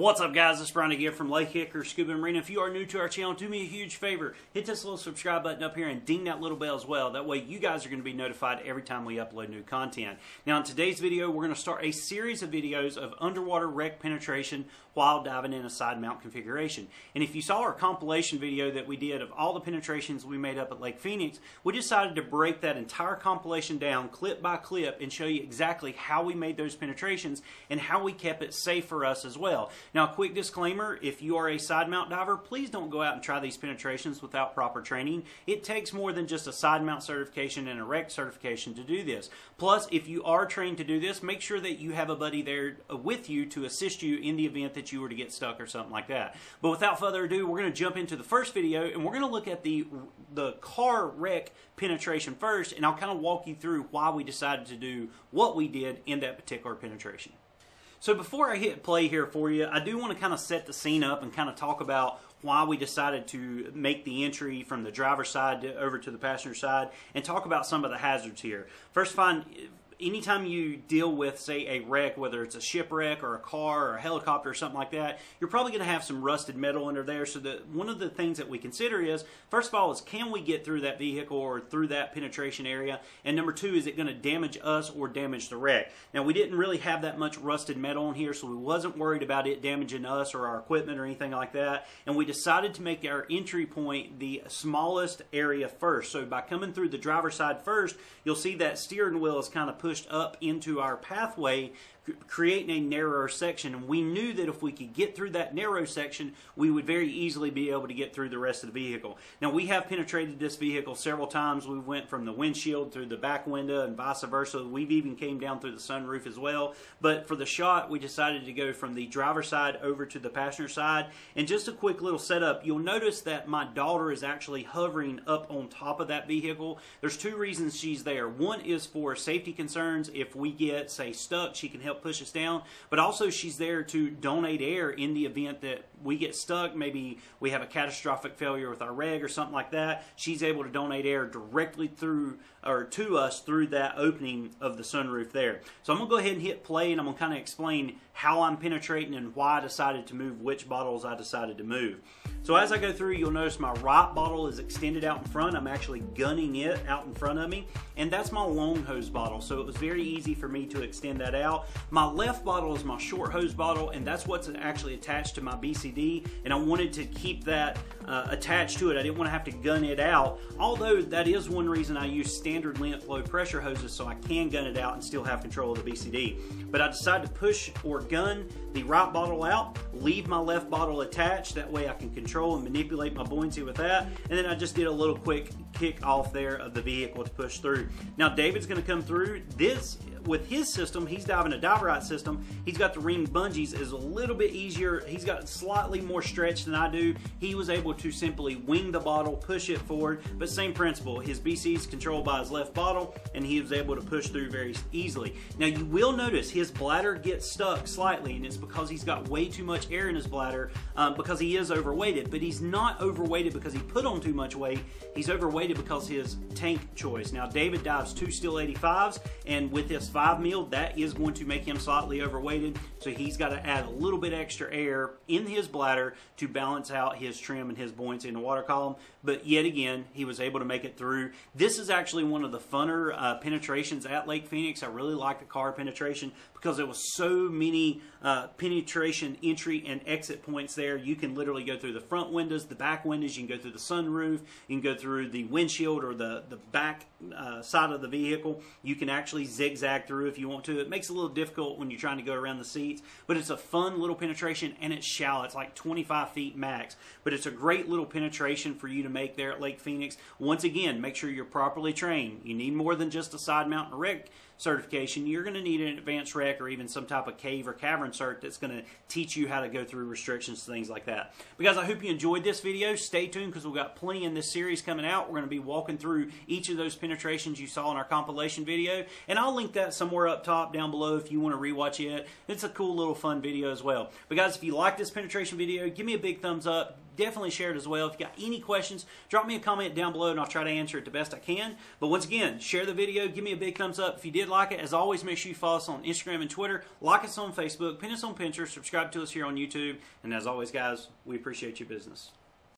What's up, guys? It's Brian again from Lake Hickory Scuba Marina. If you are new to our channel, do me a huge favor. Hit this little subscribe button up here and ding that little bell as well. That way you guys are going to be notified every time we upload new content. Now in today's video, we're going to start a series of videos of underwater wreck penetration while diving in a side mount configuration. And if you saw our compilation video that we did of all the penetrations we made up at Lake Phoenix, we decided to break that entire compilation down clip by clip and show you exactly how we made those penetrations and how we kept it safe for us as well. Now, a quick disclaimer, if you are a side mount diver, please don't go out and try these penetrations without proper training. It takes more than just a side mount certification and a wreck certification to do this. Plus, if you are trained to do this, make sure that you have a buddy there with you to assist you in the event that you were to get stuck or something like that. But without further ado, we're going to jump into the first video, and we're going to look at the car wreck penetration first, and I'll kind of walk you through why we decided to do what we did in that particular penetration. So before I hit play here for you, I do want to kind of set the scene up and kind of talk about why we decided to make the entry from the driver's side over to the passenger side and talk about some of the hazards here. First, anytime you deal with, say, a wreck, whether it's a shipwreck or a car or a helicopter or something like that, you're probably going to have some rusted metal under there. So one of the things that we consider is, first of all, is can we get through that vehicle or through that penetration area? And number two, is it going to damage us or damage the wreck? Now, we didn't really have that much rusted metal on here, so we wasn't worried about it damaging us or our equipment or anything like that. And we decided to make our entry point the smallest area first. So by coming through the driver's side first, you'll see that steering wheel is kind of pushed up into our pathway, creating a narrower section, and we knew that if we could get through that narrow section, we would very easily be able to get through the rest of the vehicle. Now, we have penetrated this vehicle several times. We went from the windshield through the back window and vice versa. We've even came down through the sunroof as well, but for the shot, we decided to go from the driver's side over to the passenger side. And just a quick little setup, you'll notice that my daughter is actually hovering up on top of that vehicle. There's two reasons she's there. One is for safety concerns. If we get, say, stuck, she can help push us down, but also she's there to donate air in the event that we get stuck. Maybe we have a catastrophic failure with our rig or something like that. She's able to donate air directly through or to us through that opening of the sunroof there. So I'm gonna go ahead and hit play, and I'm gonna kind of explain how I'm penetrating and why I decided to move which bottles I decided to move. So as I go through, you'll notice my right bottle is extended out in front. I'm actually gunning it out in front of me, and that's my long hose bottle, so it was very easy for me to extend that out. My left bottle is my short hose bottle, and that's what's actually attached to my BCD, and I wanted to keep that attached to it. I didn't want to have to gun it out, although that is one reason I use standard length low pressure hoses, so I can gun it out and still have control of the BCD. But I decided to push or gun the right bottle out, leave my left bottle attached, that way I can control and manipulate my buoyancy with that, and then I just did a little quick kick off there of the vehicle to push through. Now David's going to come through this with his system. He's diving a Dive Rite system. He's got the ring bungees, is a little bit easier. He's got slightly more stretch than I do. He was able to simply wing the bottle, push it forward, but same principle. His BC is controlled by his left bottle, and he was able to push through very easily. Now you will notice his bladder gets stuck slightly, and it's because he's got way too much air in his bladder because he is overweighted, but he's not overweighted because he put on too much weight. He's overweighted because his tank choice. Now David dives two steel 85s, and with his 5 mil, that is going to make him slightly overweighted, so he's got to add a little bit extra air in his bladder to balance out his trim and his buoyancy in the water column. But yet again, he was able to make it through. This is actually one of the funner penetrations at Lake Phoenix. I really like the car penetration because there was so many penetration entry and exit points there. You can literally go through the front windows, the back windows, you can go through the sunroof, you can go through the windshield or the back side of the vehicle. You can actually zigzag through if you want to. It makes it a little difficult when you're trying to go around the seats, but it's a fun little penetration, and it's shallow. It's like 25 feet max, but it's a great little penetration for you to make there at Lake Phoenix. Once again, make sure you're properly trained. You need more than just a side mount and wreck certification. You're going to need an advanced wreck or even some type of cave or cavern cert that's going to teach you how to go through restrictions, things like that. But guys, I hope you enjoyed this video. Stay tuned because we've got plenty in this series coming out. We're going to going to be walking through each of those penetrations you saw in our compilation video, and I'll link that somewhere up top, down below, if you want to rewatch it. It's a cool little fun video as well. But guys, if you like this penetration video, give me a big thumbs up. Definitely share it as well. If you got any questions, drop me a comment down below and I'll try to answer it the best I can. But once again, share the video, give me a big thumbs up if you did like it. As always, make sure you follow us on Instagram and Twitter, like us on Facebook, pin us on Pinterest, subscribe to us here on YouTube, and as always guys, we appreciate your business.